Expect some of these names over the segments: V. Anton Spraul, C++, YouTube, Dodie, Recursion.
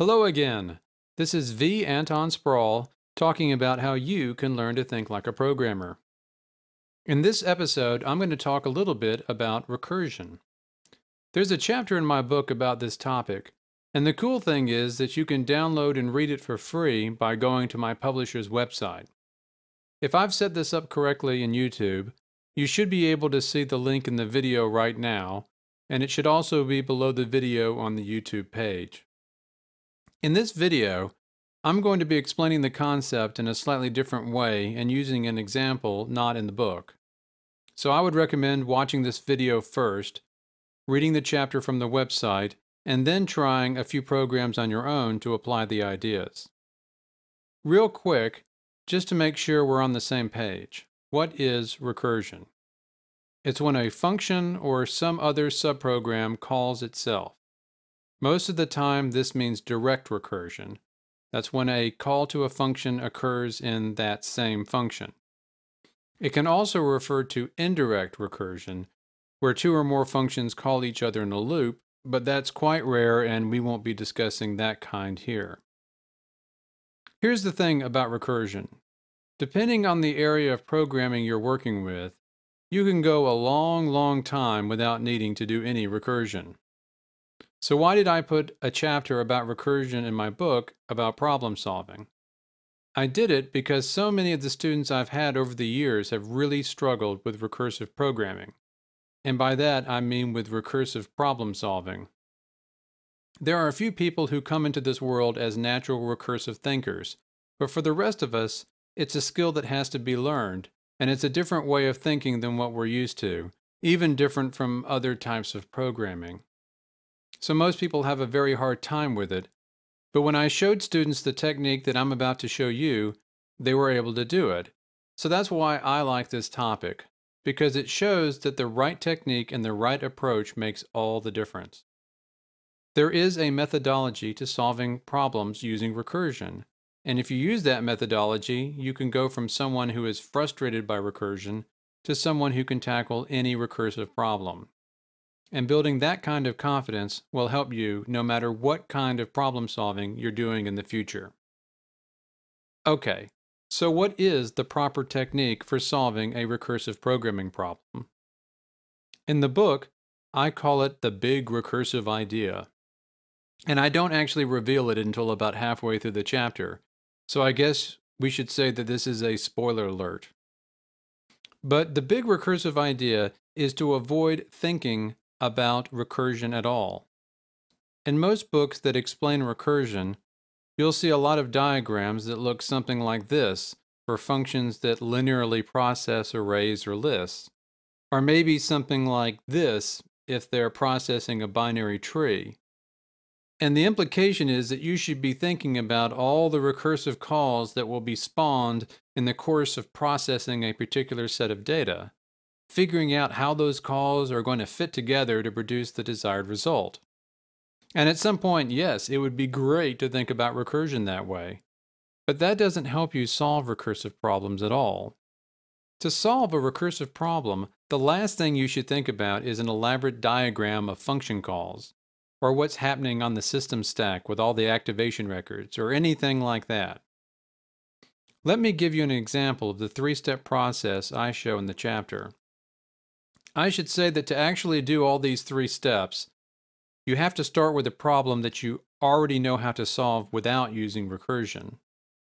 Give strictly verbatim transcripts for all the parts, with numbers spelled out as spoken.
Hello again. This is V. Anton Spraul talking about how you can learn to think like a programmer. In this episode, I'm going to talk a little bit about recursion. There's a chapter in my book about this topic, and the cool thing is that you can download and read it for free by going to my publisher's website. If I've set this up correctly in YouTube, you should be able to see the link in the video right now, and it should also be below the video on the YouTube page. In this video, I'm going to be explaining the concept in a slightly different way and using an example not in the book. So I would recommend watching this video first, reading the chapter from the website, and then trying a few programs on your own to apply the ideas. Real quick, just to make sure we're on the same page, what is recursion? It's when a function or some other subprogram calls itself. Most of the time, this means direct recursion. That's when a call to a function occurs in that same function. It can also refer to indirect recursion, where two or more functions call each other in a loop, but that's quite rare and we won't be discussing that kind here. Here's the thing about recursion. Depending on the area of programming you're working with, you can go a long, long time without needing to do any recursion. So why did I put a chapter about recursion in my book about problem solving? I did it because so many of the students I've had over the years have really struggled with recursive programming. And by that, I mean with recursive problem solving. There are a few people who come into this world as natural recursive thinkers, but for the rest of us, it's a skill that has to be learned, and it's a different way of thinking than what we're used to, even different from other types of programming. So most people have a very hard time with it, but when I showed students the technique that I'm about to show you, they were able to do it. So that's why I like this topic, because it shows that the right technique and the right approach makes all the difference. There is a methodology to solving problems using recursion, and if you use that methodology, you can go from someone who is frustrated by recursion to someone who can tackle any recursive problem. And building that kind of confidence will help you no matter what kind of problem solving you're doing in the future. Okay, so what is the proper technique for solving a recursive programming problem? In the book, I call it the big recursive idea. And I don't actually reveal it until about halfway through the chapter, so I guess we should say that this is a spoiler alert. But the big recursive idea is to avoid thinking about recursion at all. In most books that explain recursion, you'll see a lot of diagrams that look something like this for functions that linearly process arrays or lists, or maybe something like this if they're processing a binary tree. And the implication is that you should be thinking about all the recursive calls that will be spawned in the course of processing a particular set of data, figuring out how those calls are going to fit together to produce the desired result. And at some point, yes, it would be great to think about recursion that way, but that doesn't help you solve recursive problems at all. To solve a recursive problem, the last thing you should think about is an elaborate diagram of function calls, or what's happening on the system stack with all the activation records, or anything like that. Let me give you an example of the three-step process I show in the chapter. I should say that to actually do all these three steps, you have to start with a problem that you already know how to solve without using recursion.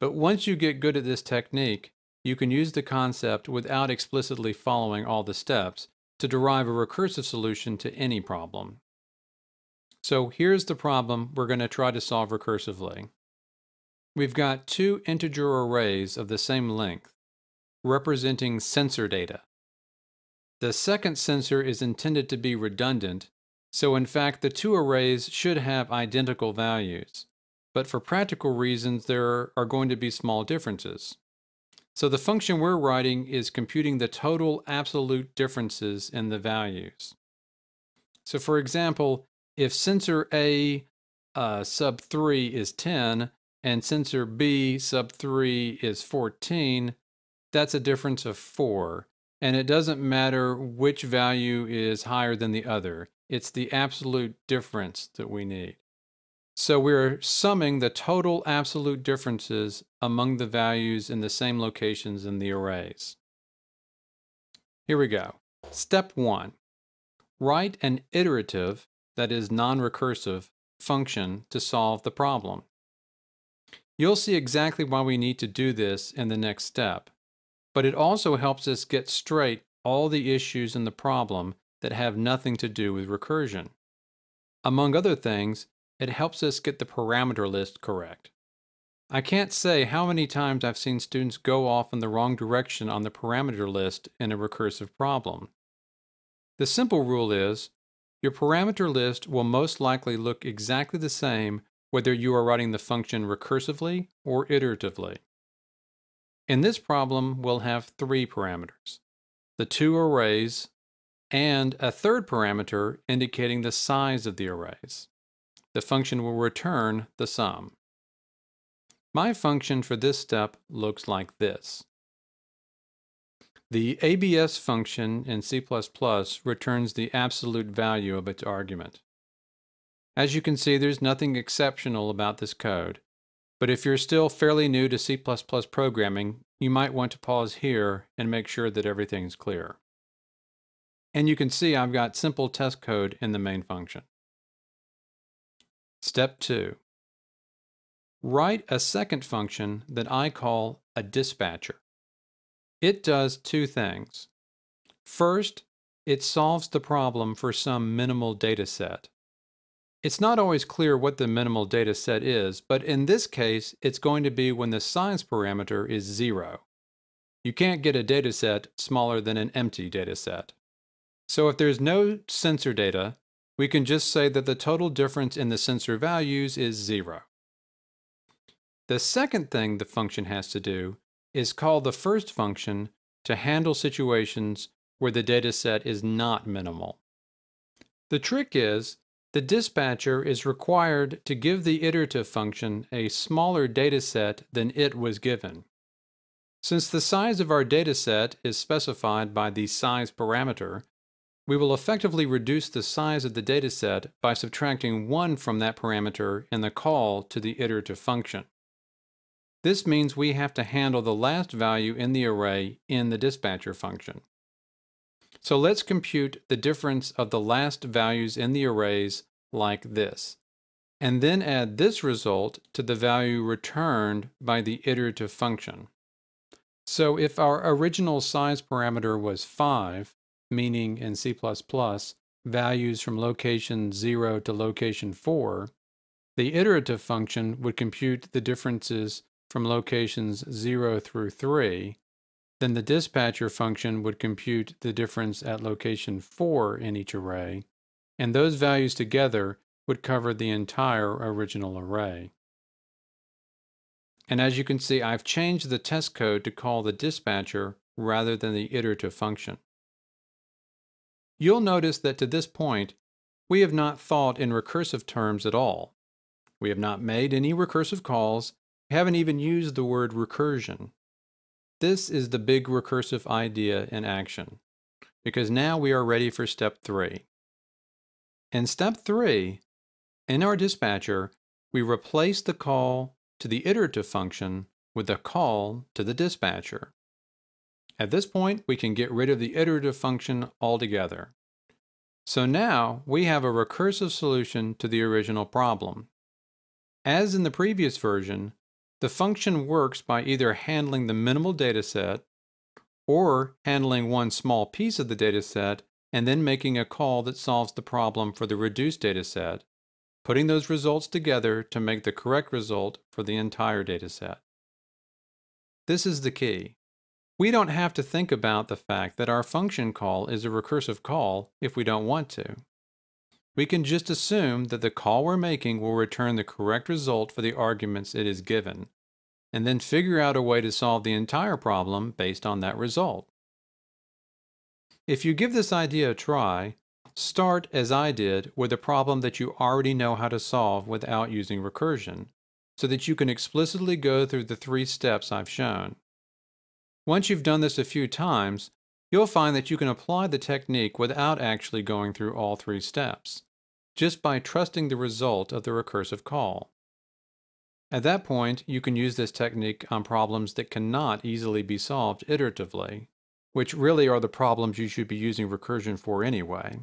But once you get good at this technique, you can use the concept without explicitly following all the steps to derive a recursive solution to any problem. So here's the problem we're going to try to solve recursively. We've got two integer arrays of the same length, representing sensor data. The second sensor is intended to be redundant, so in fact the two arrays should have identical values. But for practical reasons, there are going to be small differences. So the function we're writing is computing the total absolute differences in the values. So for example, if sensor A uh, sub three is ten and sensor B sub three is fourteen, that's a difference of four. And it doesn't matter which value is higher than the other. It's the absolute difference that we need. So we're summing the total absolute differences among the values in the same locations in the arrays. Here we go. Step one, write an iterative, that is non-recursive, function to solve the problem. You'll see exactly why we need to do this in the next step, but it also helps us get straight all the issues in the problem that have nothing to do with recursion. Among other things, it helps us get the parameter list correct. I can't say how many times I've seen students go off in the wrong direction on the parameter list in a recursive problem. The simple rule is, your parameter list will most likely look exactly the same whether you are writing the function recursively or iteratively. In this problem, we'll have three parameters, the two arrays, and a third parameter indicating the size of the arrays. The function will return the sum. My function for this step looks like this. The A B S function in C plus plus returns the absolute value of its argument. As you can see, there's nothing exceptional about this code, but if you're still fairly new to C plus plus programming, you might want to pause here and make sure that everything's clear. And you can see I've got simple test code in the main function. Step two, write a second function that I call a dispatcher. It does two things. First, it solves the problem for some minimal data set. It's not always clear what the minimal data set is, but in this case, it's going to be when the size parameter is zero. You can't get a data set smaller than an empty data set. So if there's no sensor data, we can just say that the total difference in the sensor values is zero. The second thing the function has to do is call the first function to handle situations where the data set is not minimal. The trick is, the dispatcher is required to give the iterative function a smaller data set than it was given. Since the size of our data set is specified by the size parameter, we will effectively reduce the size of the data set by subtracting one from that parameter in the call to the iterative function. This means we have to handle the last value in the array in the dispatcher function. So let's compute the difference of the last values in the arrays like this, and then add this result to the value returned by the iterative function. So if our original size parameter was five, meaning in C plus plus, values from location zero to location four, the iterative function would compute the differences from locations zero through three, then the dispatcher function would compute the difference at location four in each array, and those values together would cover the entire original array. And as you can see, I've changed the test code to call the dispatcher rather than the iterative function. You'll notice that to this point, we have not thought in recursive terms at all. We have not made any recursive calls, haven't even used the word recursion. This is the big recursive idea in action, because now we are ready for step three. In step three, in our dispatcher, we replace the call to the iterative function with a call to the dispatcher. At this point, we can get rid of the iterative function altogether. So now we have a recursive solution to the original problem. As in the previous version, the function works by either handling the minimal data set or handling one small piece of the data set and then making a call that solves the problem for the reduced data set, putting those results together to make the correct result for the entire data set. This is the key. We don't have to think about the fact that our function call is a recursive call if we don't want to. We can just assume that the call we're making will return the correct result for the arguments it is given, and then figure out a way to solve the entire problem based on that result. If you give this idea a try, start as I did with a problem that you already know how to solve without using recursion, so that you can explicitly go through the three steps I've shown. Once you've done this a few times, you'll find that you can apply the technique without actually going through all three steps. just by trusting the result of the recursive call. At that point, you can use this technique on problems that cannot easily be solved iteratively, which really are the problems you should be using recursion for anyway.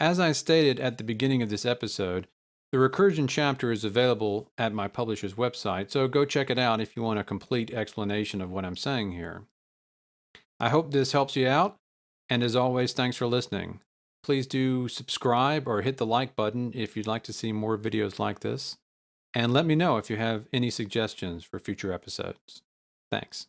As I stated at the beginning of this episode, the recursion chapter is available at my publisher's website, so go check it out if you want a complete explanation of what I'm saying here. I hope this helps you out, and as always, thanks for listening. Please do subscribe or hit the like button if you'd like to see more videos like this, and let me know if you have any suggestions for future episodes. Thanks.